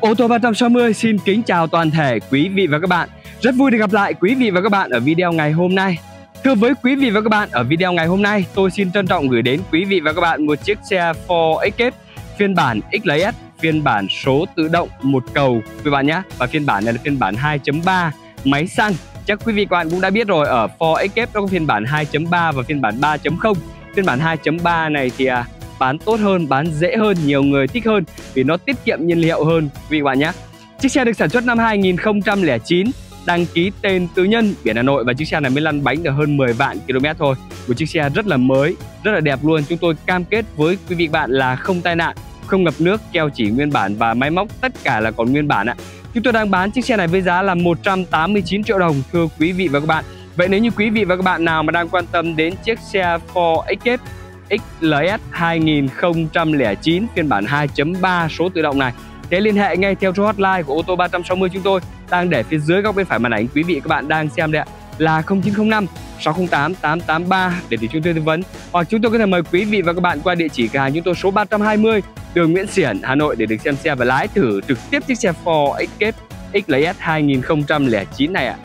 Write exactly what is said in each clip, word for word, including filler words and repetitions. Ô tô ba trăm sáu mươi xin kính chào toàn thể quý vị và các bạn. Rất vui được gặp lại quý vị và các bạn ở video ngày hôm nay. Thưa với quý vị và các bạn, ở video ngày hôm nay tôi xin trân trọng gửi đến quý vị và các bạn một chiếc xe Ford Escape phiên bản ích lờ ét, phiên bản số tự động một cầu quý bạn nhé. Và phiên bản này là phiên bản hai chấm ba máy xăng. Chắc quý vị và các bạn cũng đã biết rồi, ở Ford Escape nó có phiên bản hai chấm ba và phiên bản ba chấm không. Phiên bản hai chấm ba này thì à, bán tốt hơn, bán dễ hơn, nhiều người thích hơn vì nó tiết kiệm nhiên liệu hơn quý vị bạn nhé. Chiếc xe được sản xuất năm hai nghìn không trăm lẻ chín, đăng ký tên tư nhân, biển Hà Nội, và chiếc xe này mới lăn bánh được hơn mười vạn km thôi. Một chiếc xe rất là mới, rất là đẹp luôn. Chúng tôi cam kết với quý vị bạn là không tai nạn, không ngập nước, keo chỉ nguyên bản và máy móc tất cả là còn nguyên bản ạ. Chúng tôi đang bán chiếc xe này với giá là một trăm tám mươi chín triệu đồng thưa quý vị và các bạn. Vậy nếu như quý vị và các bạn nào mà đang quan tâm đến chiếc xe Ford Escape ích lờ ét hai nghìn không trăm lẻ chín phiên bản hai chấm ba số tự động này, thế liên hệ ngay theo số hotline của Ô tô ba trăm sáu mươi chúng tôi đang để phía dưới góc bên phải màn ảnh quý vị các bạn đang xem đấy ạ, là không chín không năm sáu không tám tám tám ba để chúng tôi tư vấn, hoặc chúng tôi có thể mời quý vị và các bạn qua địa chỉ cửa hàng chúng tôi số ba trăm hai mươi đường Nguyễn Xiển, Hà Nội để được xem xe và lái thử trực tiếp chiếc xe Ford Escape ích lờ ét hai nghìn không trăm lẻ chín này ạ.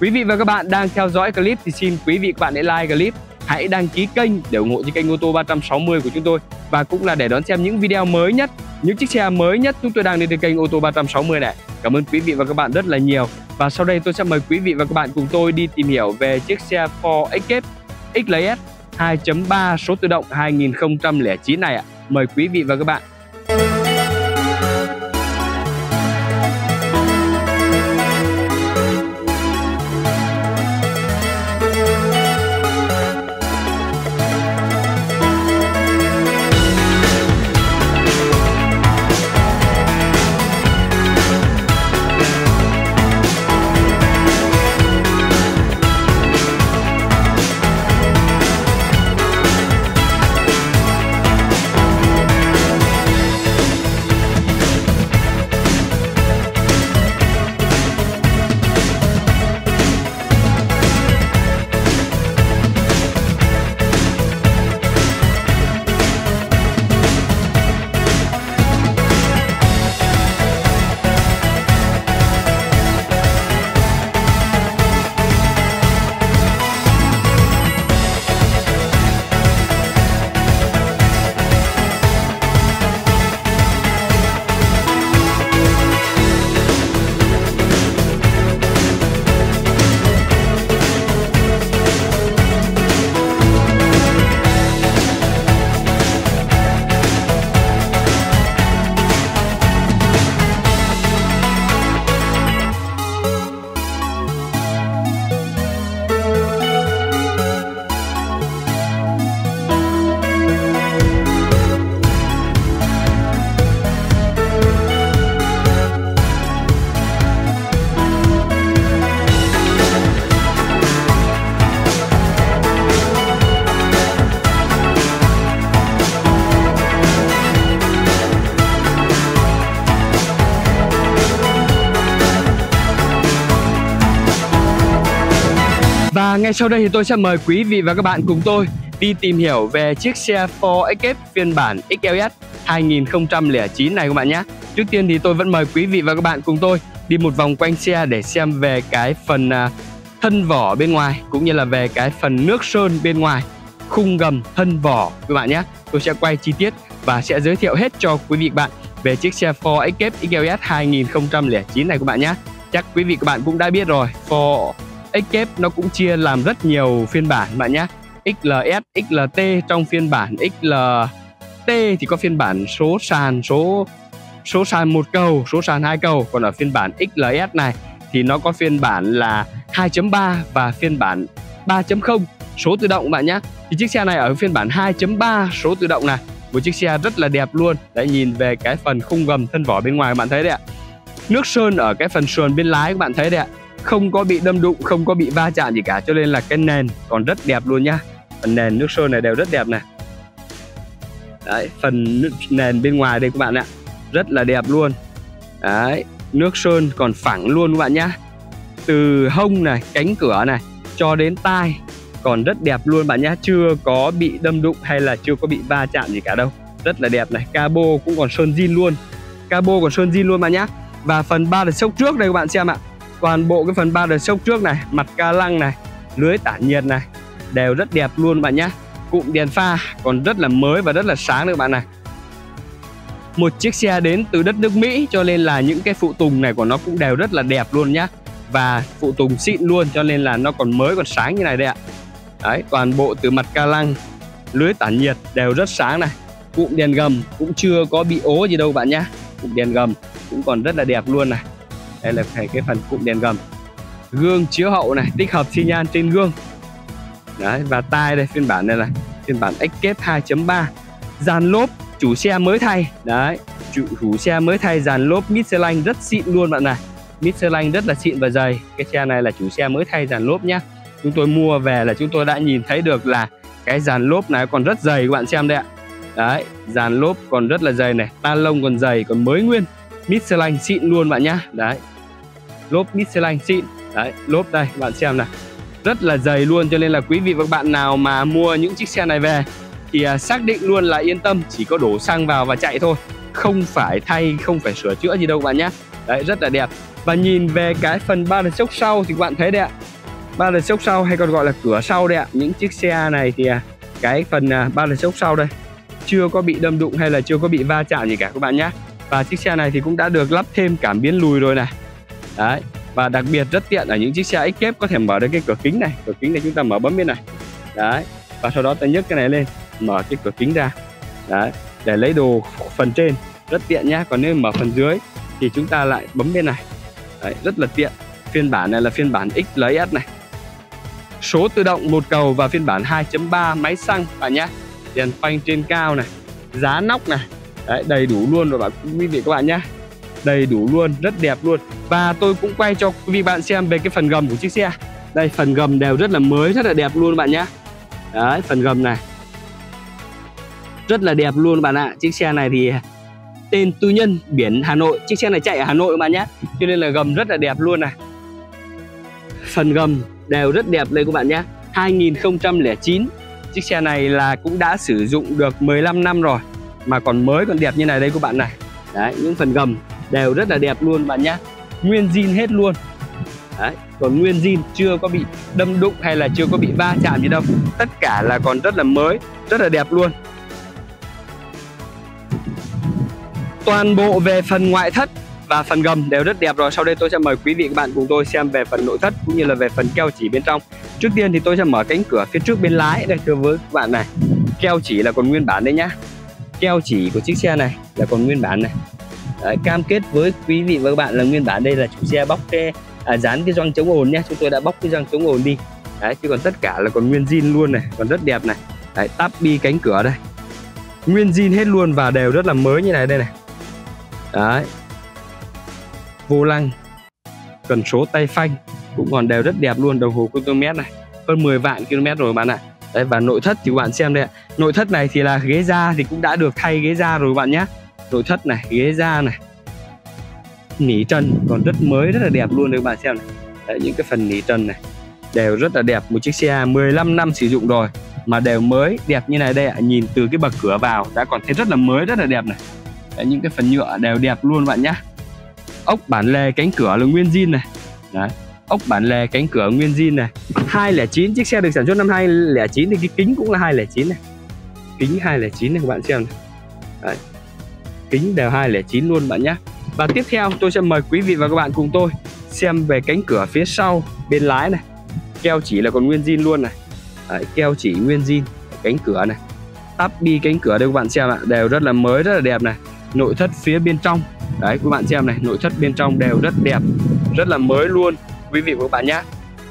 Quý vị và các bạn đang theo dõi clip thì xin quý vị các bạn hãy like clip, hãy đăng ký kênh để ủng hộ cho kênh Ô tô ba trăm sáu mươi của chúng tôi, và cũng là để đón xem những video mới nhất, những chiếc xe mới nhất chúng tôi đang lên trên kênh Ô tô ba trăm sáu mươi này. Cảm ơn quý vị và các bạn rất là nhiều. Và sau đây tôi sẽ mời quý vị và các bạn cùng tôi đi tìm hiểu về chiếc xe Ford Escape ích lờ ét hai chấm ba số tự động hai nghìn không trăm lẻ chín này ạ. Mời quý vị và các bạn. Và ngay sau đây thì tôi sẽ mời quý vị và các bạn cùng tôi đi tìm hiểu về chiếc xe Ford Escape phiên bản ích lờ ét hai nghìn không trăm lẻ chín này các bạn nhé. Trước tiên thì tôi vẫn mời quý vị và các bạn cùng tôi đi một vòng quanh xe để xem về cái phần thân vỏ bên ngoài, cũng như là về cái phần nước sơn bên ngoài, khung gầm, thân vỏ các bạn nhé. Tôi sẽ quay chi tiết và sẽ giới thiệu hết cho quý vị và các bạn về chiếc xe Ford Escape ích lờ ét hai nghìn không trăm lẻ chín này các bạn nhé. Chắc quý vị và các bạn cũng đã biết rồi, Ford Escape nó cũng chia làm rất nhiều phiên bản bạn nhé, ích lờ ét, ích lờ tê. Trong phiên bản ích lờ tê thì có phiên bản số sàn, số số sàn một cầu, số sàn hai cầu. Còn ở phiên bản ích lờ ét này thì nó có phiên bản là hai chấm ba và phiên bản ba chấm không số tự động bạn nhé. Thì chiếc xe này ở phiên bản hai chấm ba số tự động này, một chiếc xe rất là đẹp luôn. Đấy, nhìn về cái phần khung gầm, thân vỏ bên ngoài bạn thấy đấy ạ. Nước sơn ở cái phần sườn bên lái các bạn thấy đấy ạ. Không có bị đâm đụng, không có bị va chạm gì cả, cho nên là cái nền còn rất đẹp luôn nhá. Phần nền nước sơn này đều rất đẹp này. Đấy, phần nền bên ngoài đây các bạn ạ, rất là đẹp luôn. Đấy, nước sơn còn phẳng luôn các bạn nhá. Từ hông này, cánh cửa này cho đến tai còn rất đẹp luôn bạn nhá, chưa có bị đâm đụng hay là chưa có bị va chạm gì cả đâu. Rất là đẹp này, cabo cũng còn sơn zin luôn. Cabo còn sơn zin luôn mà nhá. Và phần ba đợt sốc trước đây các bạn xem ạ. Toàn bộ cái phần ba đợt sốc trước này, mặt ca lăng này, lưới tản nhiệt này, đều rất đẹp luôn bạn nhá. Cụm đèn pha còn rất là mới và rất là sáng nữa bạn này. Một chiếc xe đến từ đất nước Mỹ cho nên là những cái phụ tùng này của nó cũng đều rất là đẹp luôn nhá. Và phụ tùng xịn luôn cho nên là nó còn mới còn sáng như này đây ạ. Đấy, toàn bộ từ mặt ca lăng, lưới tản nhiệt đều rất sáng này. Cụm đèn gầm cũng chưa có bị ố gì đâu bạn nhá. Cụm đèn gầm cũng còn rất là đẹp luôn này. Đây là phải cái phần cụm đèn gầm. Gương chiếu hậu này, tích hợp xi nhan trên gương. Đấy, và tai đây, phiên bản này là phiên bản Escape hai chấm ba. Dàn lốp chủ xe mới thay. Đấy, chủ, chủ xe mới thay dàn lốp Michelin rất xịn luôn bạn này. Michelin rất là xịn và dày. Cái xe này là chủ xe mới thay dàn lốp nhá. Chúng tôi mua về là chúng tôi đã nhìn thấy được là cái dàn lốp này còn rất dày các bạn xem đây ạ. Đấy, dàn lốp còn rất là dày này, ta lông còn dày, còn mới nguyên. Michelin xịn luôn bạn nhá. Đấy, lốp Michelin xịn. Đấy, lốp đây các bạn xem này, rất là dày luôn cho nên là quý vị và các bạn nào mà mua những chiếc xe này về thì à, xác định luôn là yên tâm, chỉ có đổ xăng vào và chạy thôi, không phải thay, không phải sửa chữa gì đâu các bạn nhé. Đấy, rất là đẹp. Và nhìn về cái phần ba đợt sốc sau thì các bạn thấy đấy ạ, ba đợt sốc sau hay còn gọi là cửa sau đấy ạ. Những chiếc xe này thì à, cái phần à, ba đợt sốc sau đây chưa có bị đâm đụng hay là chưa có bị va chạm gì cả các bạn nhé. Và chiếc xe này thì cũng đã được lắp thêm cảm biến lùi rồi này. Đấy, và đặc biệt rất tiện ở những chiếc xe Escape có thể mở được cái cửa kính này. Cửa kính này chúng ta mở bấm bên này. Đấy, và sau đó ta nhấc cái này lên, mở cái cửa kính ra. Đấy, để lấy đồ phần trên, rất tiện nhá. Còn nếu mở phần dưới thì chúng ta lại bấm bên này. Đấy, rất là tiện. Phiên bản này là phiên bản X L S này. Số tự động một cầu và phiên bản hai chấm ba máy xăng bạn nhá. Đèn phanh trên cao này, giá nóc này. Đấy, đầy đủ luôn rồi quý vị các bạn nhá. Đầy đủ luôn, rất đẹp luôn. Và tôi cũng quay cho quý vị bạn xem về cái phần gầm của chiếc xe. Đây, phần gầm đều rất là mới, rất là đẹp luôn bạn nhé. Đấy, phần gầm này rất là đẹp luôn bạn ạ. Chiếc xe này thì tên tư nhân, biển Hà Nội. Chiếc xe này chạy ở Hà Nội bạn nhé, cho nên là gầm rất là đẹp luôn này. Phần gầm đều rất đẹp đây các bạn nhé. Hai nghìn không trăm lẻ chín, chiếc xe này là cũng đã sử dụng được mười lăm năm rồi mà còn mới còn đẹp như này đây các bạn này. Đấy, những phần gầm đều rất là đẹp luôn bạn nhé. Nguyên zin hết luôn. Đấy, còn nguyên zin, chưa có bị đâm đụng hay là chưa có bị va chạm gì đâu. Tất cả là còn rất là mới, rất là đẹp luôn. Toàn bộ về phần ngoại thất và phần gầm đều rất đẹp rồi. Sau đây tôi sẽ mời quý vị các bạn cùng tôi xem về phần nội thất cũng như là về phần keo chỉ bên trong. Trước tiên thì tôi sẽ mở cánh cửa phía trước bên lái đây thưa với các bạn này. Keo chỉ là còn nguyên bản đấy nhá. Keo chỉ của chiếc xe này là còn nguyên bản này. Đấy, cam kết với quý vị và các bạn là nguyên bản. Đây là chủ xe bóc cái à, dán cái gioăng chống ồn nhé. Chúng tôi đã bóc cái gioăng chống ồn đi. Đấy, chứ còn tất cả là còn nguyên zin luôn này, còn rất đẹp này. Đấy, táp bi cánh cửa đây, nguyên zin hết luôn và đều rất là mới như này đây này. Đấy, vô lăng, cần số tay phanh cũng còn đều rất đẹp luôn. Đồng hồ km này, hơn mười vạn km rồi bạn ạ. Đấy, và nội thất thì các bạn xem đây ạ. Nội thất này thì là ghế da thì cũng đã được thay ghế da rồi bạn nhé. Nội thất này, ghế da này, nỉ trần còn rất mới, rất là đẹp luôn đấy các bạn xem này. Đấy, những cái phần nỉ trần này đều rất là đẹp. Một chiếc xe mười lăm năm sử dụng rồi mà đều mới đẹp như này đây ạ. Nhìn từ cái bậc cửa vào đã còn thấy rất là mới, rất là đẹp này. Đấy, những cái phần nhựa đều đẹp luôn bạn nhá. Ốc bản lề cánh cửa là nguyên zin này. Đấy, ốc bản lề cánh cửa nguyên zin này. Hai không không chín, chiếc xe được sản xuất năm hai không không chín thì cái kính cũng là hai không không chín này. Kính hai không không chín này các bạn xem này. Đấy, kính đều hai không không chín luôn bạn nhé. Và tiếp theo tôi sẽ mời quý vị và các bạn cùng tôi xem về cánh cửa phía sau bên lái này. Keo chỉ là còn nguyên zin luôn này. Đấy, keo chỉ nguyên zin. Cánh cửa này, táp bi cánh cửa đây các bạn xem ạ, đều rất là mới, rất là đẹp này. Nội thất phía bên trong, đấy các bạn xem này, nội thất bên trong đều rất đẹp, rất là mới luôn quý vị và các bạn nhé.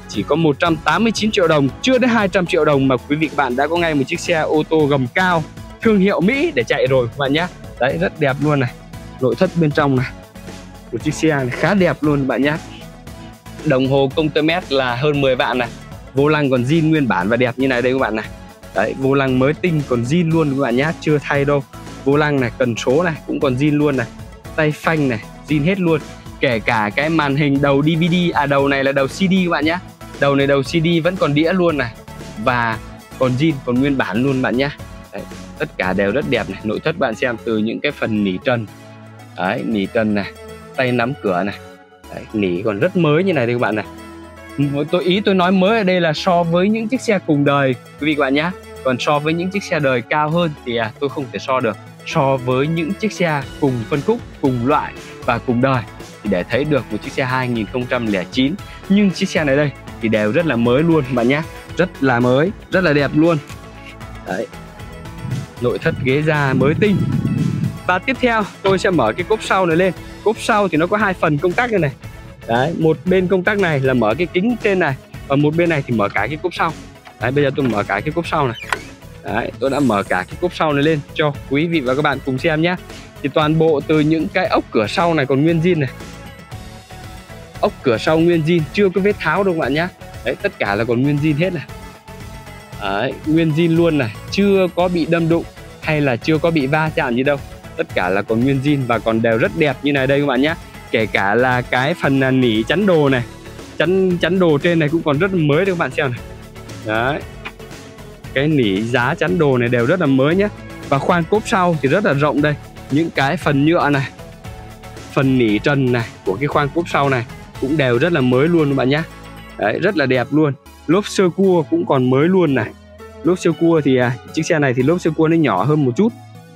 Chỉ có một trăm tám mươi chín triệu đồng, chưa đến hai trăm triệu đồng mà quý vị và các bạn đã có ngay một chiếc xe ô tô gầm cao thương hiệu Mỹ để chạy rồi các bạn nhé. Đấy, rất đẹp luôn này. Nội thất bên trong này, một chiếc xe này khá đẹp luôn bạn nhé. Đồng hồ công tơ mét là hơn mười vạn này. Vô lăng còn zin nguyên bản và đẹp như này đây các bạn này. Đấy, vô lăng mới tinh còn zin luôn các bạn nhé, chưa thay đâu. Vô lăng này, cần số này cũng còn zin luôn này. Tay phanh này, zin hết luôn. Kể cả cái màn hình đầu đê vê đê, à đầu này là đầu xê đê các bạn nhé. Đầu này đầu xê đê vẫn còn đĩa luôn này. Và còn zin, còn nguyên bản luôn bạn nhé. Đấy, tất cả đều rất đẹp này. Nội thất bạn xem từ những cái phần nỉ trần, Đấy, nỉ cần này, tay nắm cửa này. Đấy, nỉ còn rất mới như này đây các bạn này. Tôi ý tôi nói mới ở đây là so với những chiếc xe cùng đời quý vị các bạn nhé. Còn so với những chiếc xe đời cao hơn thì à, tôi không thể so được. So với những chiếc xe cùng phân khúc, cùng loại và cùng đời thì để thấy được một chiếc xe hai nghìn không trăm lẻ chín, nhưng chiếc xe này đây thì đều rất là mới luôn bạn nhé. Rất là mới, rất là đẹp luôn. Đấy. Nội thất ghế da mới tinh. Và tiếp theo tôi sẽ mở cái cốp sau này lên. Cốp sau thì nó có hai phần công tắc như này. Đấy, một bên công tắc này là mở cái kính trên này, và một bên này thì mở cả cái cốp sau. Đấy, bây giờ tôi mở cả cái cốp sau này. Đấy, tôi đã mở cả cái cốp sau này lên cho quý vị và các bạn cùng xem nhé. Thì toàn bộ từ những cái ốc cửa sau này còn nguyên zin này. Ốc cửa sau nguyên zin, chưa có vết tháo đâu các bạn nhé. Đấy, tất cả là còn nguyên zin hết này. Đấy, nguyên zin luôn này, chưa có bị đâm đụng hay là chưa có bị va chạm gì đâu. Tất cả là còn nguyên zin và còn đều rất đẹp như này đây các bạn nhé. Kể cả là cái phần nỉ chắn đồ này, chắn chắn đồ trên này cũng còn rất là mới đấy các bạn xem này. Đấy, cái nỉ giá chắn đồ này đều rất là mới nhé. Và khoang cốp sau thì rất là rộng đây. Những cái phần nhựa này, phần nỉ trần này của cái khoang cốp sau này cũng đều rất là mới luôn các bạn nhé. Đấy, rất là đẹp luôn. Lốp sơ cua cũng còn mới luôn này. Lốp sơ cua thì à, chiếc xe này thì lốp sơ cua nó nhỏ hơn một chút.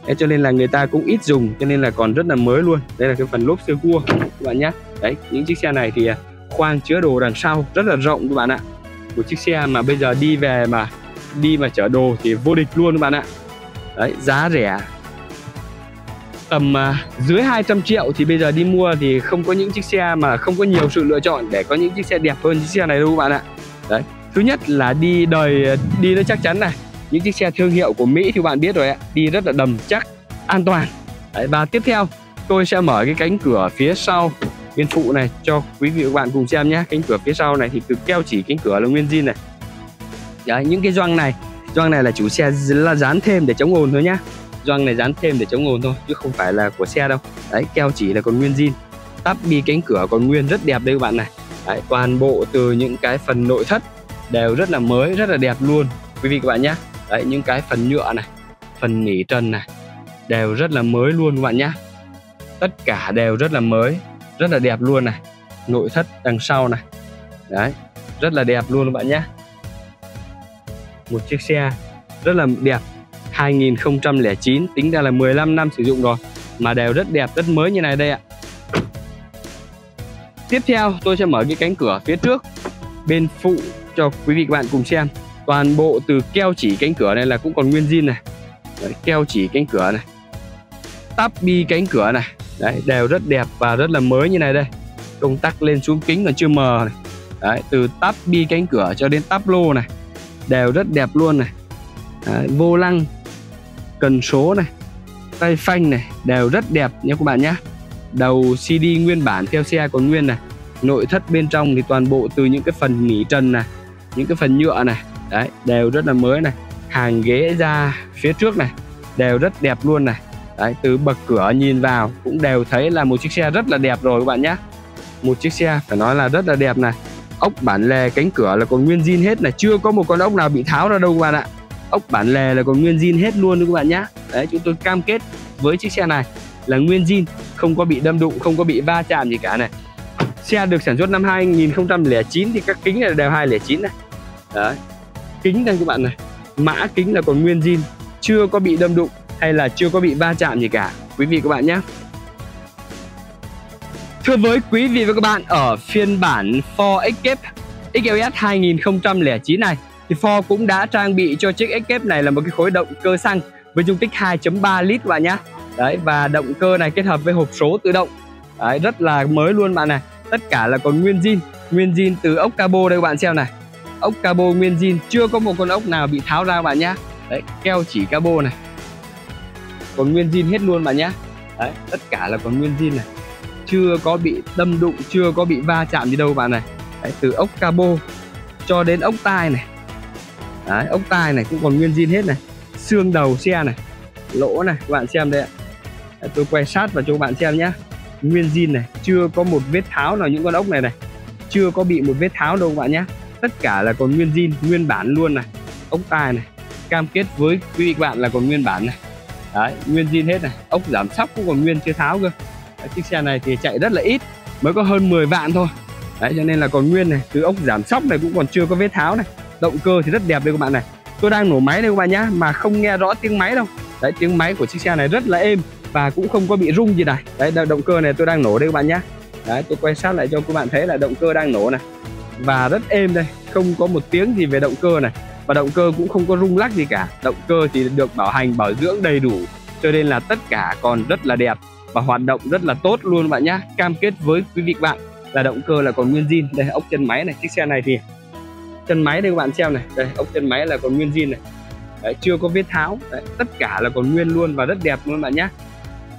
Đấy, cho nên là người ta cũng ít dùng, cho nên là còn rất là mới luôn. Đây là cái phần lốp sơ cua các bạn nhé. Đấy, những chiếc xe này thì khoang chứa đồ đằng sau rất là rộng các bạn ạ. Một chiếc xe mà bây giờ đi về mà đi mà chở đồ thì vô địch luôn các bạn ạ. Đấy, giá rẻ tầm à, dưới hai trăm triệu thì bây giờ đi mua thì không có những chiếc xe mà không có nhiều sự lựa chọn để có những chiếc xe đẹp hơn chiếc xe này đâu các bạn ạ. Đấy, thứ nhất là đi đời đi nó chắc chắn này. Những chiếc xe thương hiệu của Mỹ thì bạn biết rồi ạ, đi rất là đầm chắc, an toàn. Đấy, và tiếp theo tôi sẽ mở cái cánh cửa phía sau bên phụ này cho quý vị và các bạn cùng xem nhé. Cánh cửa phía sau này thì từ keo chỉ cánh cửa là nguyên zin này. Đấy, những cái gioăng này, gioăng này là chủ xe là dán thêm để chống ồn thôi nhá. Gioăng này dán thêm để chống ồn thôi chứ không phải là của xe đâu. Đấy, keo chỉ là còn nguyên zin, tắp bi cánh cửa còn nguyên rất đẹp đây các bạn này. Đấy, toàn bộ từ những cái phần nội thất đều rất là mới, rất là đẹp luôn quý vị các bạn nhé. Đấy, những cái phần nhựa này, phần nỉ trần này đều rất là mới luôn các bạn nhé. Tất cả đều rất là mới, rất là đẹp luôn này. Nội thất đằng sau này, đấy, rất là đẹp luôn các bạn nhé. Một chiếc xe rất là đẹp, hai nghìn không trăm lẻ chín, tính ra là mười lăm năm sử dụng rồi mà đều rất đẹp, rất mới như này đây ạ. Tiếp theo tôi sẽ mở cái cánh cửa phía trước bên phụ cho quý vị các bạn cùng xem. Toàn bộ từ keo chỉ cánh cửa này là cũng còn nguyên zin này. Đấy, keo chỉ cánh cửa này, tắp bi cánh cửa này, đấy, đều rất đẹp và rất là mới như này đây. Công tắc lên xuống kính còn chưa mờ này. Đấy, từ tắp bi cánh cửa cho đến tắp lô này đều rất đẹp luôn này. Đấy, vô lăng, cần số này, tay phanh này đều rất đẹp nhé các bạn nhé. Đầu xê đê nguyên bản theo xe còn nguyên này. Nội thất bên trong thì toàn bộ từ những cái phần nỉ trần này, những cái phần nhựa này, đấy, đều rất là mới này. Hàng ghế da phía trước này đều rất đẹp luôn này. Đấy, từ bậc cửa nhìn vào cũng đều thấy là một chiếc xe rất là đẹp rồi các bạn nhé. Một chiếc xe phải nói là rất là đẹp này. Ốc bản lề cánh cửa là còn nguyên zin hết này, chưa có một con ốc nào bị tháo ra đâu các bạn ạ. Ốc bản lề là còn nguyên zin hết luôn đấy các bạn nhé. Đấy, chúng tôi cam kết với chiếc xe này là nguyên zin, không có bị đâm đụng, không có bị va chạm gì cả này. Xe được sản xuất năm hai nghìn không trăm lẻ chín thì các kính này đều hai không không chín này. Đấy, kính đây các bạn này, mã kính là còn nguyên zin, chưa có bị đâm đụng hay là chưa có bị va chạm gì cả quý vị các bạn nhé. Thưa với quý vị và các bạn, ở phiên bản Ford Escape ích lờ ét hai nghìn không trăm lẻ chín này thì Ford cũng đã trang bị cho chiếc Escape này là một cái khối động cơ xăng với dung tích hai phẩy ba lít các bạn nhé. Đấy, và động cơ này kết hợp với hộp số tự động. Đấy, rất là mới luôn bạn này. Tất cả là còn nguyên zin, nguyên zin từ ốc cabo đây các bạn xem này. Ốc cabo nguyên zin, chưa có một con ốc nào bị tháo ra các bạn nhé. Đấy, keo chỉ cabo này còn nguyên zin hết luôn bạn nhé. Đấy, tất cả là còn nguyên zin này, chưa có bị đâm đụng, chưa có bị va chạm gì đâu các bạn này. Đấy, từ ốc cabo cho đến ốc tai này. Đấy, ốc tai này cũng còn nguyên zin hết này. Xương đầu xe này, lỗ này các bạn xem đây ạ. Đấy, tôi quay sát vào cho các bạn xem nhé. Nguyên zin này, chưa có một vết tháo nào những con ốc này này, chưa có bị một vết tháo đâu các bạn nhé. Tất cả là còn nguyên zin, nguyên bản luôn này. Ốc tai này, cam kết với quý vị các bạn là còn nguyên bản này. Đấy, nguyên zin hết này. Ốc giảm sóc cũng còn nguyên chưa tháo cơ. Chiếc xe này thì chạy rất là ít, mới có hơn mười vạn thôi. Đấy, cho nên là còn nguyên này, từ ốc giảm sóc này cũng còn chưa có vết tháo này. Động cơ thì rất đẹp đây các bạn này. Tôi đang nổ máy đây các bạn nhá, mà không nghe rõ tiếng máy đâu. Đấy, tiếng máy của chiếc xe này rất là êm và cũng không có bị rung gì này. Đấy, động cơ này tôi đang nổ đây các bạn nhá. Đấy, tôi quay sát lại cho các bạn thấy là động cơ đang nổ này. Và rất êm đây, không có một tiếng gì về động cơ này. Và động cơ cũng không có rung lắc gì cả. Động cơ thì được bảo hành bảo dưỡng đầy đủ, cho nên là tất cả còn rất là đẹp và hoạt động rất là tốt luôn bạn nhá. Cam kết với quý vị các bạn là động cơ là còn nguyên zin. Đây, ốc chân máy này, chiếc xe này thì chân máy đây các bạn xem này. Đây, ốc chân máy là còn nguyên zin này. Đấy, chưa có vết tháo. Đấy, tất cả là còn nguyên luôn và rất đẹp luôn bạn nhá.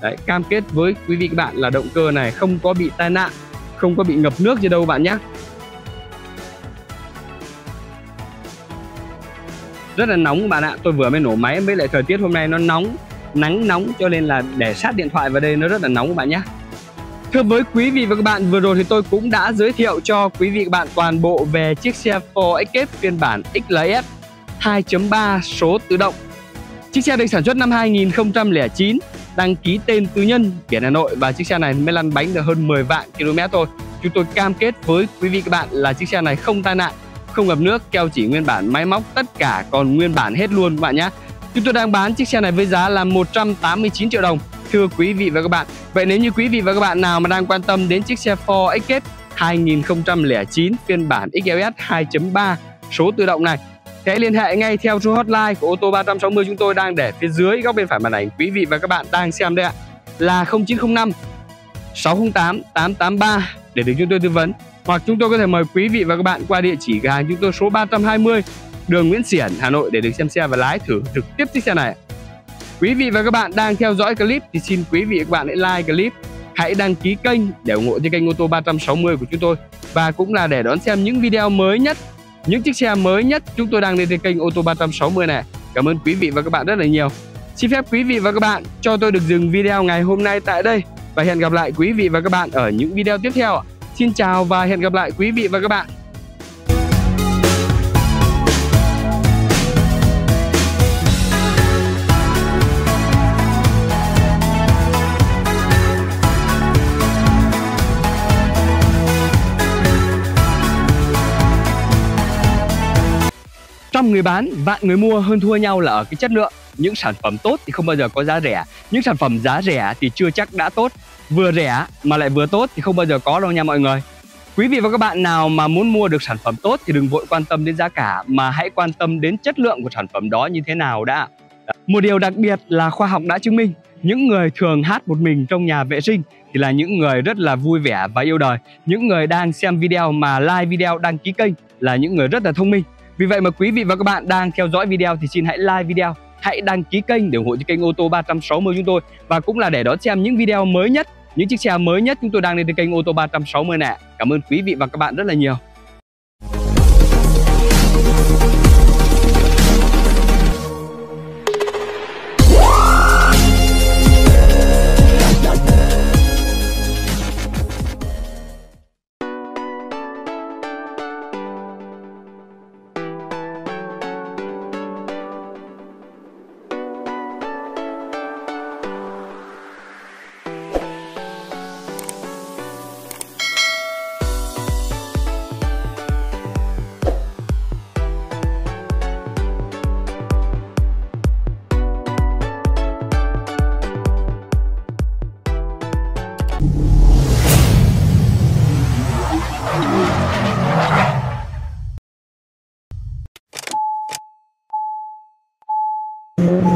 Đấy, cam kết với quý vị các bạn là động cơ này không có bị tai nạn, không có bị ngập nước gì đâu bạn nhá. Rất là nóng các bạn ạ. Tôi vừa mới nổ máy, với lại thời tiết hôm nay nó nóng, nắng nóng, cho nên là để sát điện thoại vào đây nó rất là nóng các bạn nhé. Thưa với quý vị và các bạn, vừa rồi thì tôi cũng đã giới thiệu cho quý vị và các bạn toàn bộ về chiếc xe Ford Escape phiên bản ích lờ ét hai chấm ba số tự động. Chiếc xe được sản xuất năm hai nghìn không trăm lẻ chín, đăng ký tên tư nhân, biển Hà Nội, và chiếc xe này mới lăn bánh được hơn mười vạn ki lô mét thôi. Chúng tôi cam kết với quý vị và các bạn là chiếc xe này không tai nạn, không ngập nước, keo chỉ nguyên bản, máy móc tất cả còn nguyên bản hết luôn các bạn nhé. Chúng tôi đang bán chiếc xe này với giá là một trăm tám mươi chín triệu đồng, thưa quý vị và các bạn. Vậy nếu như quý vị và các bạn nào mà đang quan tâm đến chiếc xe Ford Escape hai nghìn không trăm lẻ chín phiên bản ích lờ ét hai chấm ba số tự động này, hãy liên hệ ngay theo số hotline của Ô tô ba sáu không chúng tôi đang để phía dưới góc bên phải màn ảnh quý vị và các bạn đang xem đây ạ, là không chín không năm sáu không tám tám tám ba để được chúng tôi tư vấn. Hoặc chúng tôi có thể mời quý vị và các bạn qua địa chỉ cửa hàng chúng tôi số ba trăm hai mươi đường Nguyễn Xiển, Hà Nội để được xem xe và lái thử trực tiếp chiếc xe này. Quý vị và các bạn đang theo dõi clip thì xin quý vị và các bạn hãy like clip, hãy đăng ký kênh để ủng hộ cho kênh Ô tô ba sáu không của chúng tôi, và cũng là để đón xem những video mới nhất, những chiếc xe mới nhất chúng tôi đang lên trên kênh Ô tô ba sáu không này. Cảm ơn quý vị và các bạn rất là nhiều. Xin phép quý vị và các bạn cho tôi được dừng video ngày hôm nay tại đây, và hẹn gặp lại quý vị và các bạn ở những video tiếp theo. Xin chào và hẹn gặp lại quý vị và các bạn. Trăm người bán, vạn người mua, hơn thua nhau là ở cái chất lượng. Những sản phẩm tốt thì không bao giờ có giá rẻ, những sản phẩm giá rẻ thì chưa chắc đã tốt. Vừa rẻ mà lại vừa tốt thì không bao giờ có đâu nha mọi người. Quý vị và các bạn nào mà muốn mua được sản phẩm tốt thì đừng vội quan tâm đến giá cả, mà hãy quan tâm đến chất lượng của sản phẩm đó như thế nào đã. Một điều đặc biệt là khoa học đã chứng minh, những người thường hát một mình trong nhà vệ sinh thì là những người rất là vui vẻ và yêu đời. Những người đang xem video mà like video, đăng ký kênh là những người rất là thông minh. Vì vậy mà quý vị và các bạn đang theo dõi video thì xin hãy like video, hãy đăng ký kênh để ủng hộ cho kênh Ô tô ba sáu không chúng tôi, và cũng là để đón xem những video mới nhất, những chiếc xe mới nhất chúng tôi đang lên trên kênh Ô tô ba sáu không nè. Cảm ơn quý vị và các bạn rất là nhiều. Thank you.